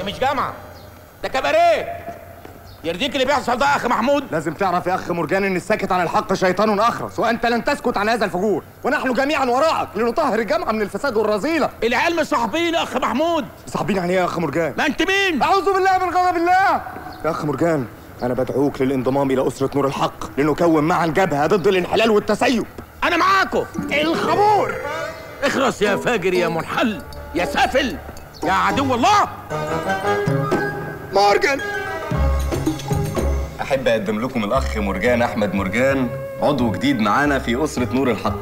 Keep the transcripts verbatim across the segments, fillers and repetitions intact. ده مش جامعه، ده كباريه. يرضيك اللي بيحصل ده يا اخ محمود؟ لازم تعرف يا اخ مرجان ان الساكت عن الحق شيطان اخرس، وانت لن تسكت عن هذا الفجور، ونحن جميعا وراءك لنطهر الجامعه من الفساد والرذيله. العيال مش صاحبين يا اخ محمود. صاحبين يعني ايه يا اخ مرجان؟ ما انت مين؟ اعوذ بالله من غضب الله. يا اخ مرجان انا بدعوك للانضمام الى اسره نور الحق لنكون معا جبهه ضد الانحلال والتسيب. انا معاكم. الخمور اخرس يا فاجر يا منحل يا سافل يا عدو الله. مرجان أحب أقدم لكم الأخ مرجان أحمد مرجان، عضو جديد معانا في أسرة نور الحق.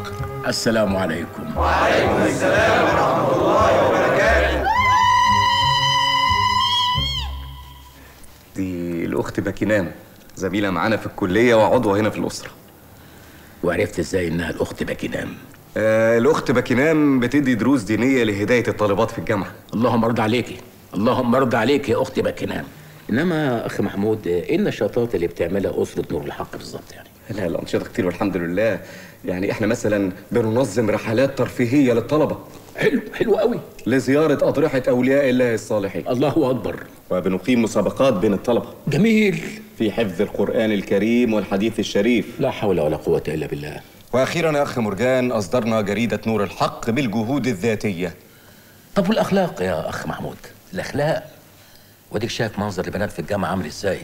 السلام عليكم. وعليكم السلام ورحمة الله وبركاته. دي الأخت باكينام، زميلة معانا في الكلية وعضوة هنا في الأسرة. وعرفت إزاي إنها الأخت باكينام؟ آه، الأخت باكينام بتدي دروس دينية لهداية الطالبات في الجامعة. اللهم ارضى عليكي، اللهم ارضى عليكي يا أخت باكينام. انما اخ محمود ايه النشاطات اللي بتعملها اسره نور الحق بالظبط يعني؟ لا الانشطه كتير والحمد لله، يعني احنا مثلا بننظم رحلات ترفيهيه للطلبه. حلو، حلو قوي. لزياره اضرحه اولياء الله الصالحين. الله اكبر. وبنقيم مسابقات بين الطلبه. جميل. في حفظ القران الكريم والحديث الشريف. لا حول ولا قوه الا بالله. واخيرا يا اخ مرجان اصدرنا جريده نور الحق بالجهود الذاتيه. طب والاخلاق يا اخ محمود؟ الاخلاق واديك شايف منظر البنات في الجامعه عامل ازاي؟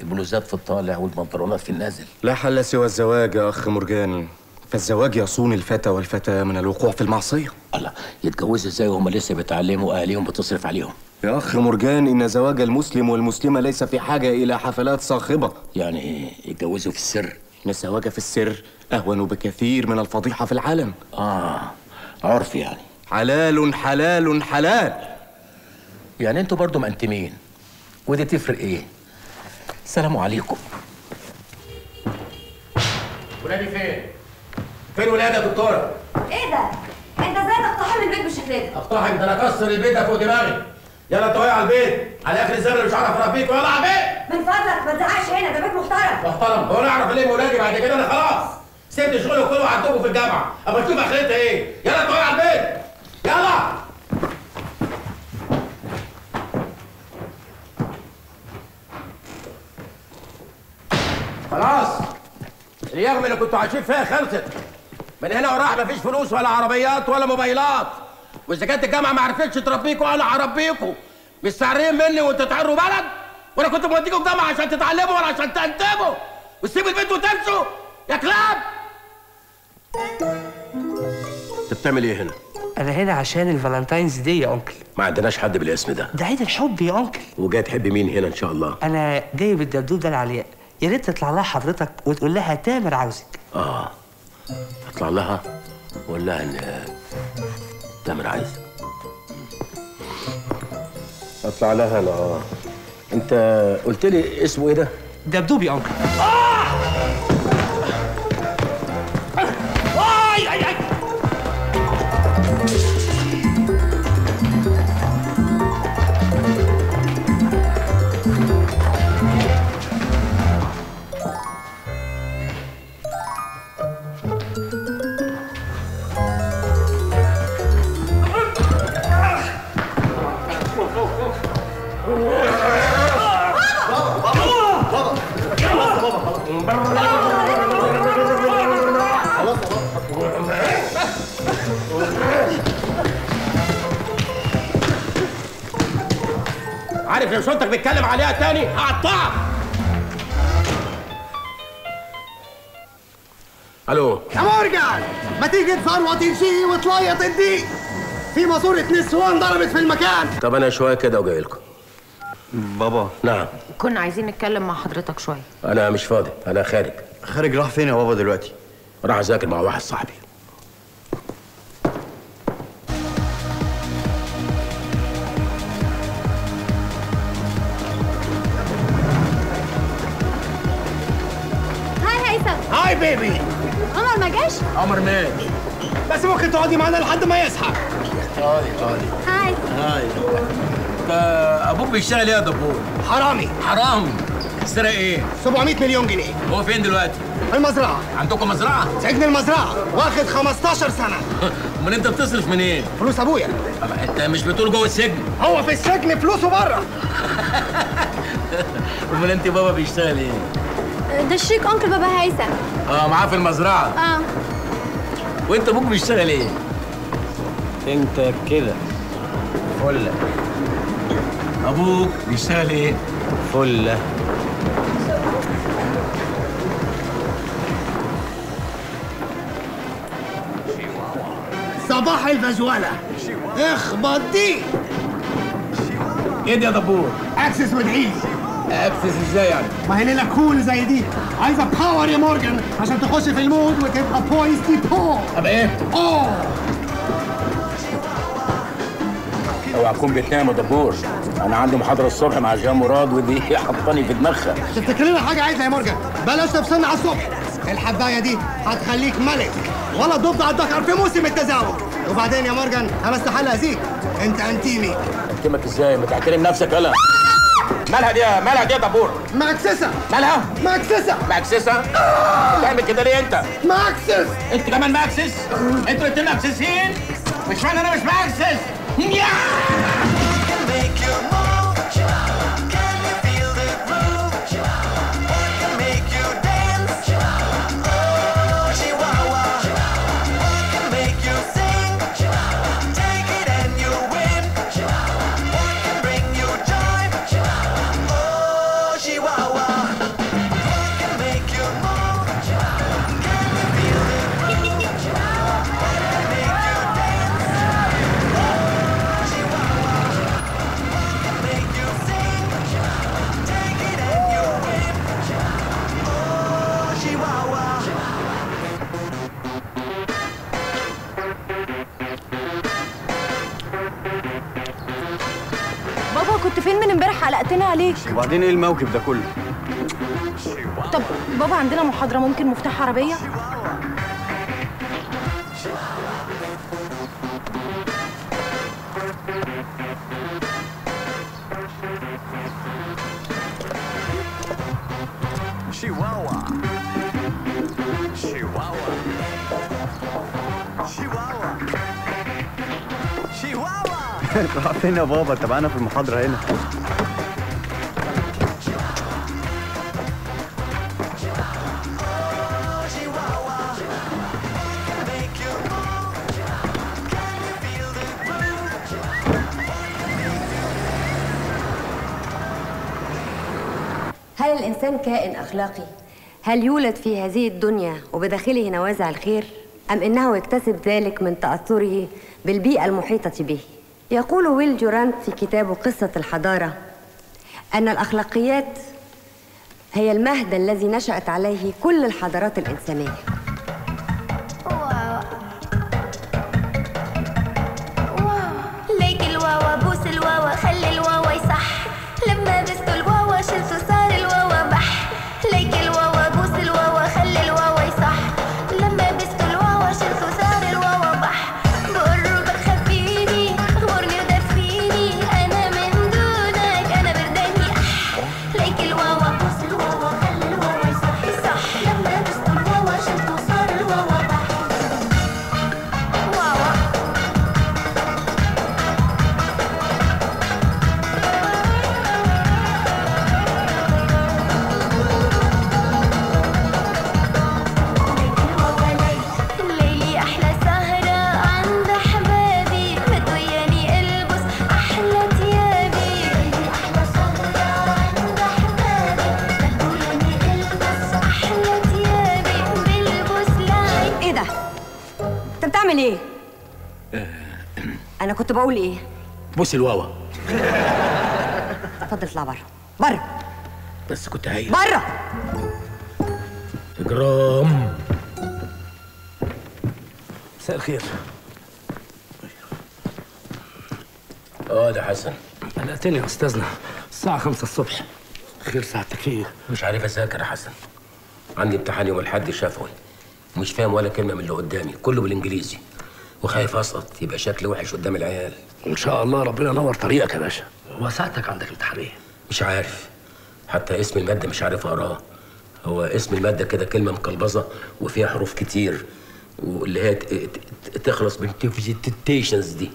البلوزات في الطالع والبنطلونات في النازل. لا حل سوى الزواج يا اخ مرجان، فالزواج يصون الفتى والفتاه من الوقوع في المعصيه. الله، يتجوزوا ازاي وهم لسه بيتعلموا؟ اهاليهم بتصرف عليهم. يا اخ مرجان ان زواج المسلم والمسلمه ليس في حاجه الى حفلات صاخبه. يعني ايه؟ يتجوزوا في السر؟ ان الزواج في السر اهون بكثير من الفضيحه في العالم. اه عرف يعني. حلال حلال حلال. يعني انتوا برضه مأنتمين، ودي تفرق ايه؟ السلام عليكم. ولادي فين؟ فين ولادي يا دكتوره؟ ايه ده؟ انت ازاي تقتحم البيت بالشكل ده؟ اقتحم؟ ده انا اكسر البيت ده فوق دماغي. يلا انت واقع على البيت، على اخر الزمن مش هعرف اربيك. ويلا على البيت. من فضلك ما تزعقش هنا، ده بيت محترم. محترم؟ هو انا اعرف الم ولادي بعد كده؟ انا خلاص سبت شغلي كله وعندكم في الجامعه، اما تشوف اخرتها ايه. يلا انت واقع على البيت. يلا. خلاص اليغم اللي كنتوا عايشين فيها خلصت. من هنا وراح مفيش فلوس ولا عربيات ولا موبايلات، واذا كانت الجامعه ما عرفتش تربيكوا ولا هربيكوا. مستعرين مني وانتوا تعروا بلد، وانا كنت موديكوا الجامعه عشان تتعلموا ولا عشان تنتجوا، وتسيبوا البيت وتنسوا يا كلاب. انت بتعمل ايه هنا؟ انا هنا عشان الفالنتاينز دي يا انكل. ما عندناش حد بالاسم ده، ده عيد الحب يا انكل. وجاي تحب مين هنا ان شاء الله؟ انا جاي بالدبدوب ده العلياء، يا ريت تطلع لها حضرتك وتقول لها تامر عاوزك. اه اطلع لها وقول لها ان تامر عايزك. اطلع لها انا. اه انت قلت لي اسمه ايه ده؟ دبدوب يا انكل. اه واي اي اي. عارف لو صوتك بيتكلم عليها تاني هقطعك. الو يا مرجان، ما تيجي تفروط تمشي وتليط الديك في ماسوره نسوان ضربت في المكان. طب انا شويه كده وجاي لكم. بابا. نعم. كنا عايزين نتكلم مع حضرتك شويه. انا مش فاضي، انا خارج. خارج راح فين يا بابا دلوقتي؟ راح اذاكر مع واحد صاحبي. هاي هيثم. هاي بيبي. عمر ما جاش؟ عمر مات. بس ممكن تقعدي معانا لحد ما يصحى. اقعدي اقعدي. هاي. هاي. ابوك بيشتغل ايه يا دبور؟ حرامي. حرامي؟ سرق ايه؟ سبعمية مليون جنيه. هو فين دلوقتي؟ في المزرعه. عندكم مزرعه؟ سجن المزرعه، واخد خمستاشر سنه. امال انت بتصرف منين؟ إيه؟ فلوس ابويا. انت مش بتقول جوه السجن؟ هو في السجن فلوسه بره. امال انت بابا بيشتغل ايه؟ ده الشيك انكل بابا هيثم. اه معاه في المزرعه. اه. وانت ابوك بيشتغل ايه؟ انت كده فله. ابوك بيشتغل ايه؟ فله. صباح الفزوله اخبط دي. ايه ده يا دبور؟ اكسس وادعيلي. اكسس ازاي يعني؟ ما هي ليله كول زي دي عايزه باور يا مرجان عشان تخش في المود وتبقى بويز دي بو. طب ايه؟ اوه اوعى تكون بتنام يا دبور، انا عندي محاضره الصبح مع جيهان مراد ودي حطاني في دماغها. تفتكر لنا حاجه عايزها يا مرجان؟ بلاش تفصلنا على الصبح، الحبايه دي هتخليك ملك ولا ضبط على الدكر في موسم التزاوج. وبعدين يا مرجان انا استحاله اذيك، انت انتيمي. انتيمك ازاي؟ ما تعترم نفسك يلا. مالها دي يا مالها دي يا دبور؟ مكسسه. مالها؟ مكسسه. مكسسه؟ بتعمل كده ليه انت؟ مكسس. انت كمان مكسس؟ انتوا الاتنين مكسسين؟ مش معنى انا مش مكسس. علقتنا عليك. وبعدين ايه الموقف ده كله؟ طب بابا عندنا محاضرة، ممكن مفتاح عربية؟ راح فين يا بابا؟ تبعنا في المحاضرة هنا. هل الإنسان كائن أخلاقي؟ هل يولد في هذه الدنيا وبداخله نوازع الخير؟ أم إنه يكتسب ذلك من تأثره بالبيئة المحيطة به؟ يقول ويل ديورانت في كتابه قصة الحضارة أن الأخلاقيات هي المهد الذي نشأت عليه كل الحضارات الإنسانية. أنا كنت بقول إيه؟ بوس الواوا. اتفضل اطلع بره. بره. بس كنت هايل. بره. إجرام. مساء الخير. أه ده حسن. قلقتني يا أستاذنا، الساعة خمسة الصبح. خير ساعتك إيه؟ مش عارف أذاكر يا حسن. عندي امتحان يوم الأحد شفوي. مش فاهم ولا كلمة من اللي قدامي، كله بالإنجليزي. وخايف اسقط يبقى شكلي وحش قدام العيال. ان شاء الله ربنا ينور طريقك يا باشا. هو ساعتك عندك امتحان ايه؟ مش عارف، حتى اسم الماده مش عارف اقراها. هو اسم الماده كده كلمه مقلبظه وفيها حروف كتير واللي هي تخلص بالفيجيتيشنز دي.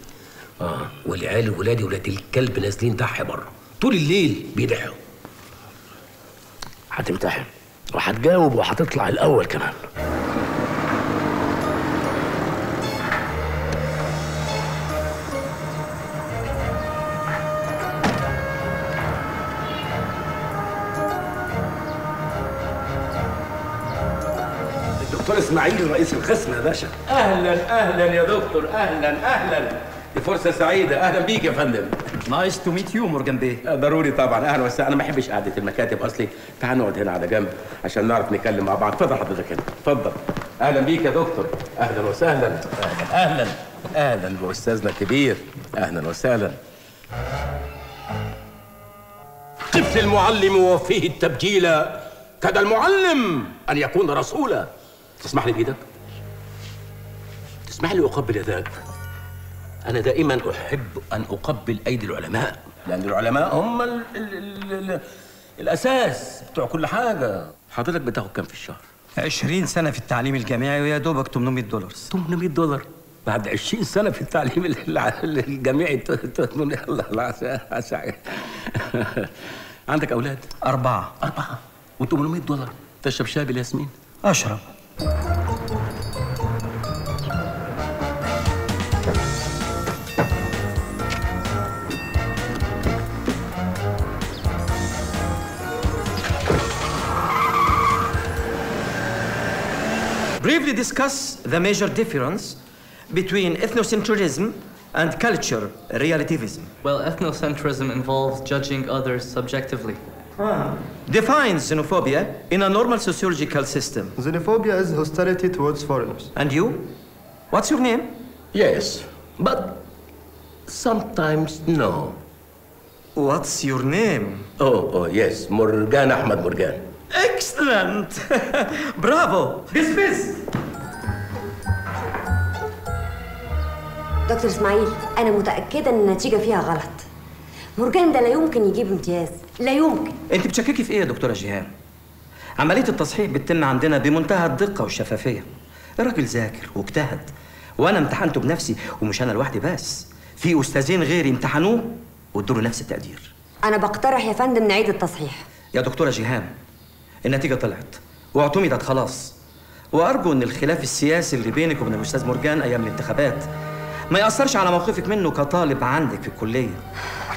اه والعيال ولادي ولاد الكلب نازلين ضحي بره طول الليل بيضحوا. هتمتحن وهتجاوب وهتطلع الاول كمان. دكتور اسماعيل رئيس القسم يا باشا. اهلا اهلا يا دكتور، اهلا اهلا، دي فرصه سعيده. اهلا بيك يا فندم. نايس تو ميت يو مرجان بيه. ضروري طبعا، اهلا وسهلا. انا ما بحبش قعده المكاتب اصلي، تعال نقعد هنا على جنب عشان نعرف نتكلم مع بعض. اتفضل حضرتك هنا، اتفضل. اهلا بيك يا دكتور، اهلا وسهلا. اهلا اهلا باستاذنا الكبير، اهلا وسهلا. طفل المعلم وفيه التبجيل، كاد المعلم ان يكون رسولا. تسمح لي بايدك؟ تسمح لي اقبل يداك؟ أنا دائماً أحب أن أقبل أيدي العلماء، لأن العلماء هم ال ال ال ال الأساس بتوع كل حاجة. حضرتك بتاخد كام في الشهر؟ عشرين سنة في التعليم الجامعي ويا دوبك ثمانمائة دولار. ثمانمائة دولار؟ بعد عشرين سنة في التعليم الجامعي ثمانمائة. الله الله. عندك أولاد؟ أربعة. أربعة و ثمانمائة دولار. تشرب شاي بالياسمين؟ أشرب. Briefly discuss the major difference between ethnocentrism and culture relativism. Well, ethnocentrism involves judging others subjectively. Ah. Define xenophobia in a normal sociological system. Xenophobia is hostility towards foreigners. And you? What's your name? Yes, but sometimes no. What's your name? Oh, oh yes, مرجان احمد مرجان. Excellent! Bravo! Dismiss! دكتور اسماعيل، أنا متأكدة إن النتيجة فيها غلط. مرجان ده لا يمكن يجيب امتياز، لا يمكن. أنت بتشككي في إيه يا دكتورة جيهان؟ عملية التصحيح بتتم عندنا بمنتهى الدقة والشفافية. الراجل ذاكر واجتهد، وأنا امتحنته بنفسي، ومش أنا لوحدي بس، في أستاذين غيري امتحنوه وادوا له نفس التقدير. أنا بقترح يا فندم نعيد التصحيح. يا دكتورة جيهان، النتيجة طلعت واعتمدت خلاص، وأرجو إن الخلاف السياسي اللي بينك وبين الأستاذ مرجان أيام الانتخابات ما يأثرش على موقفك منه كطالب عندك في الكلية.